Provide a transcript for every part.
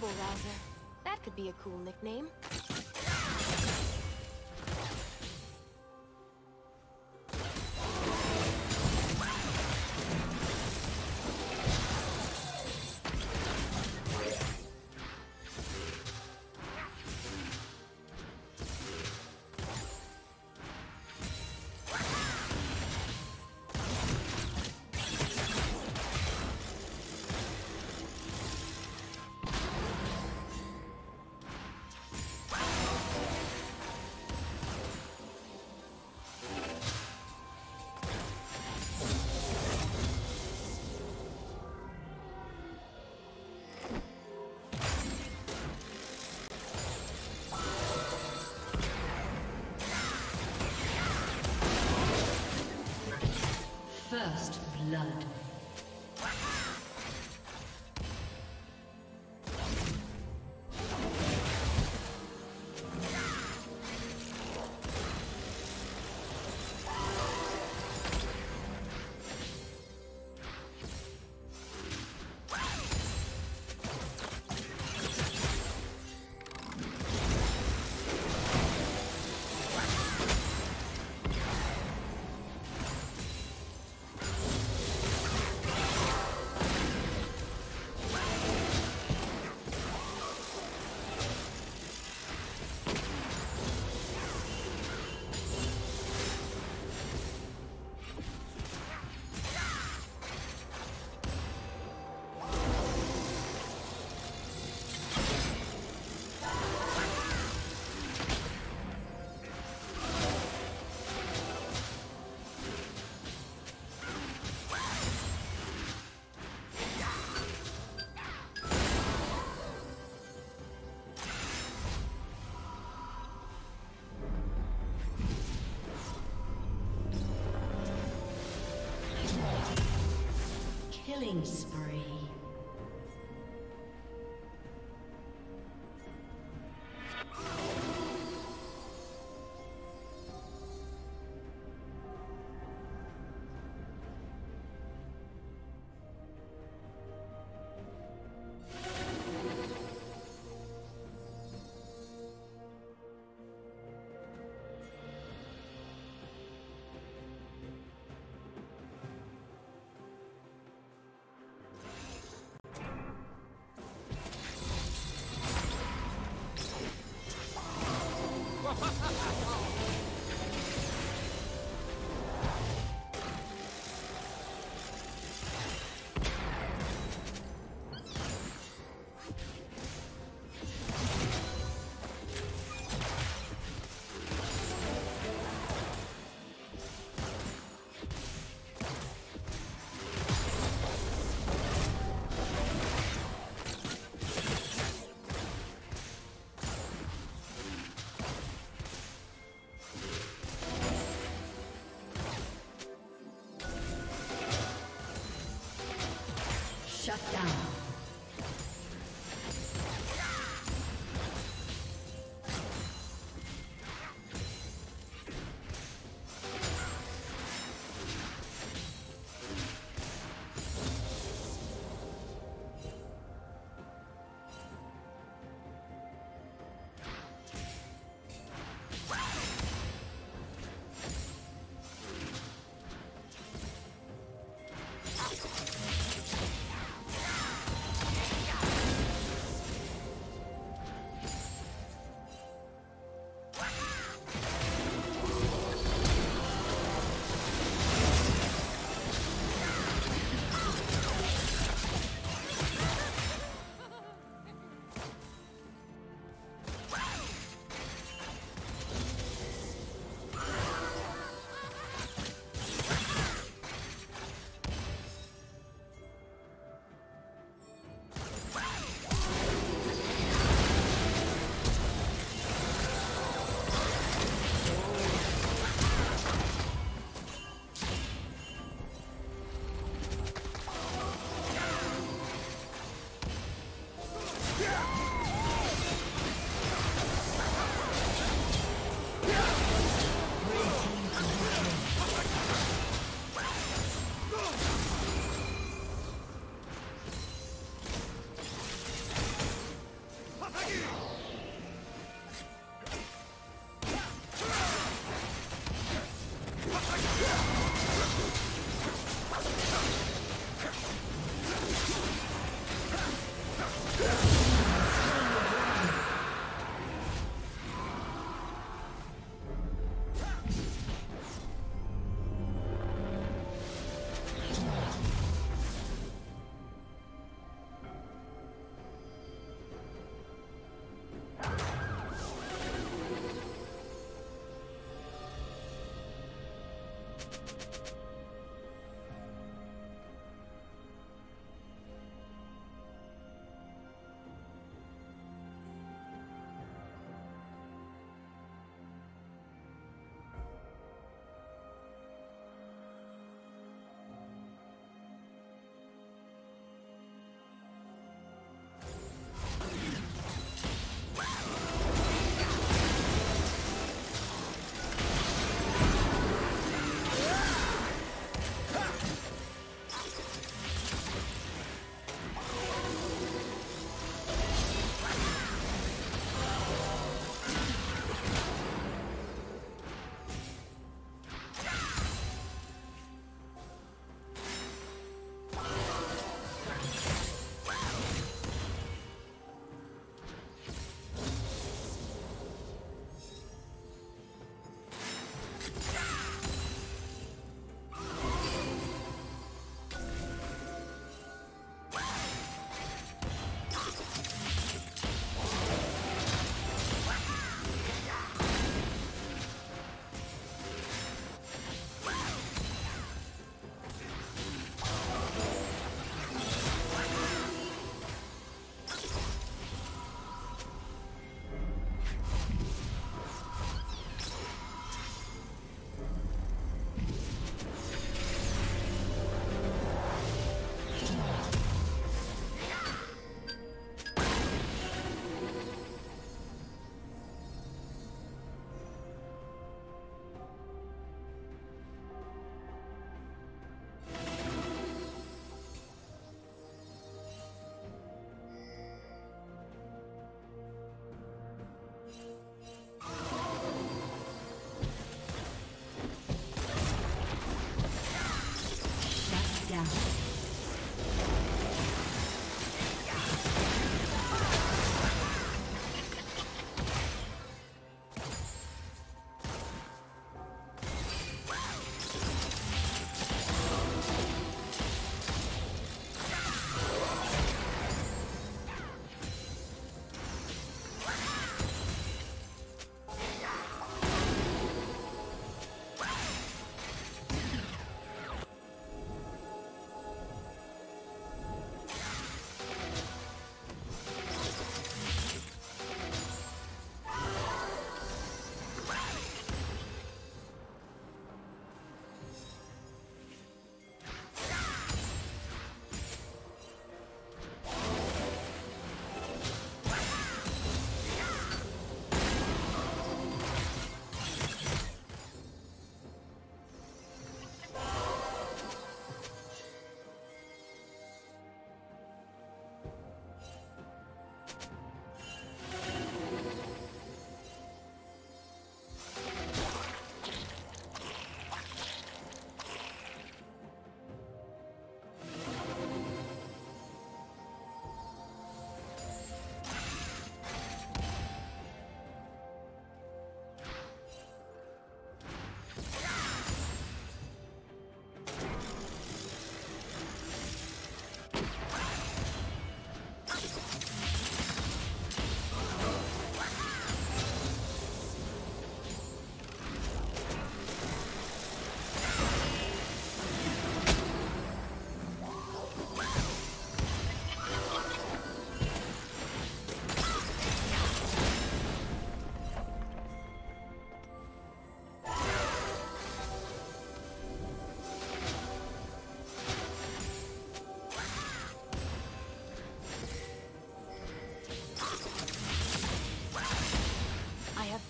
Rabble Rouser. That could be a cool nickname. First blood. Killing spree. Shut down.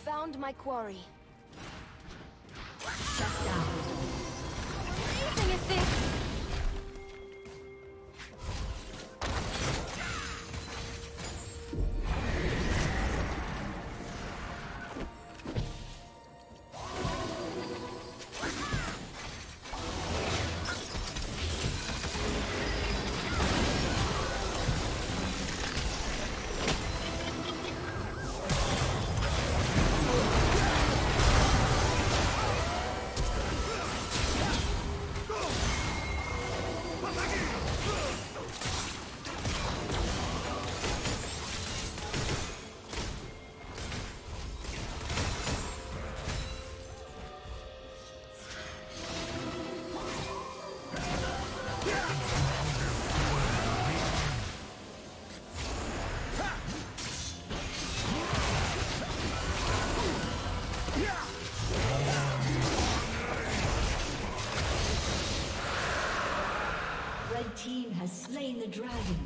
Found my quarry. Shut down. What amazing is this? Red team has slain the dragon.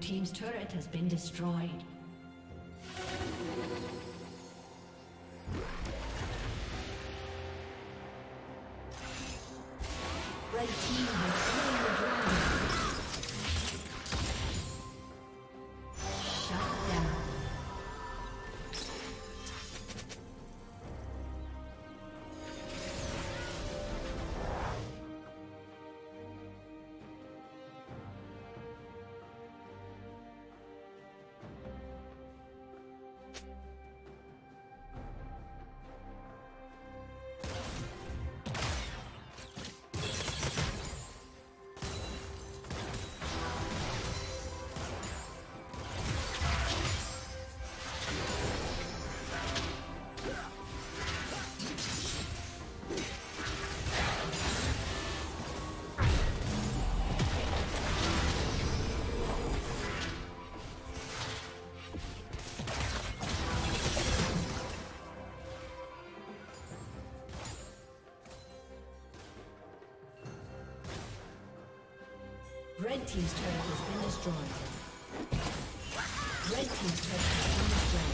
Blue team's turret has been destroyed. Red team's turret has been destroyed. Red team's turret has been destroyed.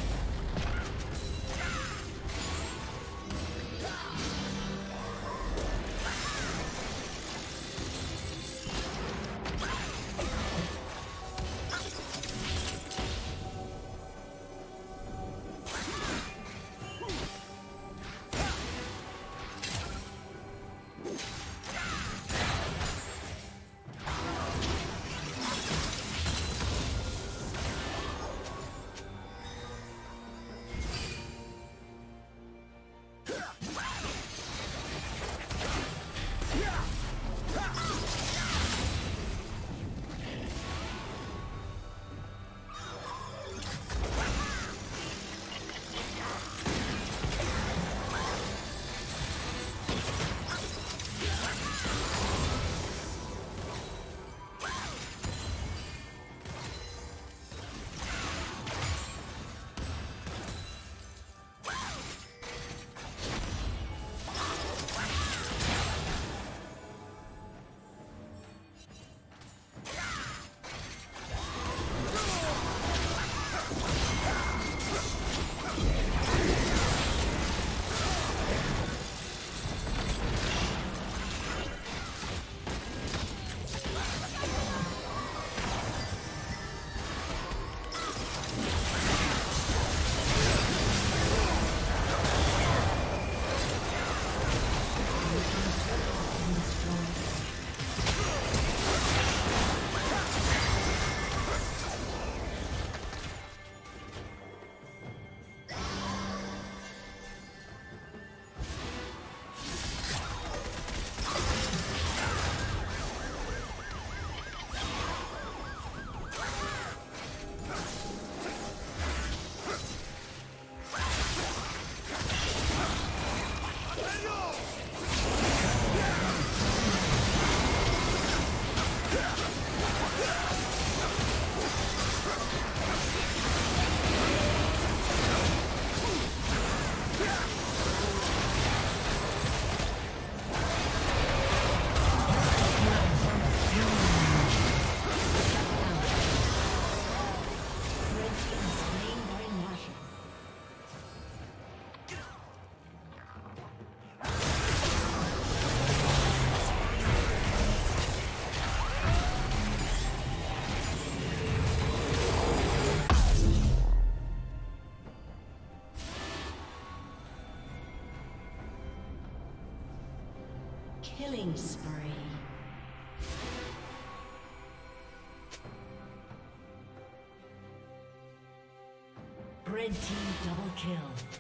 Killing spree. Red team double kill.